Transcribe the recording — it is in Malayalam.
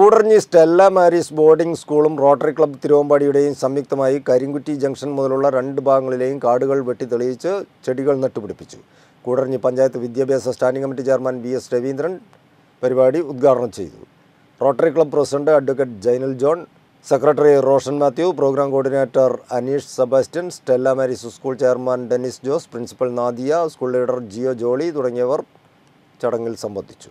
കൂടർഞ്ഞി സ്റ്റെല്ല മാരീസ് ബോർഡിംഗ് സ്കൂളും റോട്ടറി ക്ലബ്ബ് തിരുവമ്പാടിയുടെയും സംയുക്തമായി കരിങ്കുറ്റി ജംഗ്ഷൻ മുതലുള്ള രണ്ട് ഭാഗങ്ങളിലെയും കാടുകൾ വെട്ടിത്തെളിയിച്ച് ചെടികൾ നട്ടുപിടിപ്പിച്ചു. കൂടർഞ്ഞി പഞ്ചായത്ത് വിദ്യാഭ്യാസ standing committee chairman B.S. Raveendran പരിപാടി ഉദ്ഘാടനം ചെയ്തു. Rotary Club president advocate Jainal John, secretary Roshan Mathew, programme coordinator Aneesh Sebastian, Stella Maris school chairman Denis Joseph, principal Nadia, school leader Jio Jolly തുടങ്ങിയവർ ചടങ്ങിൽ സംബന്ധിച്ചു.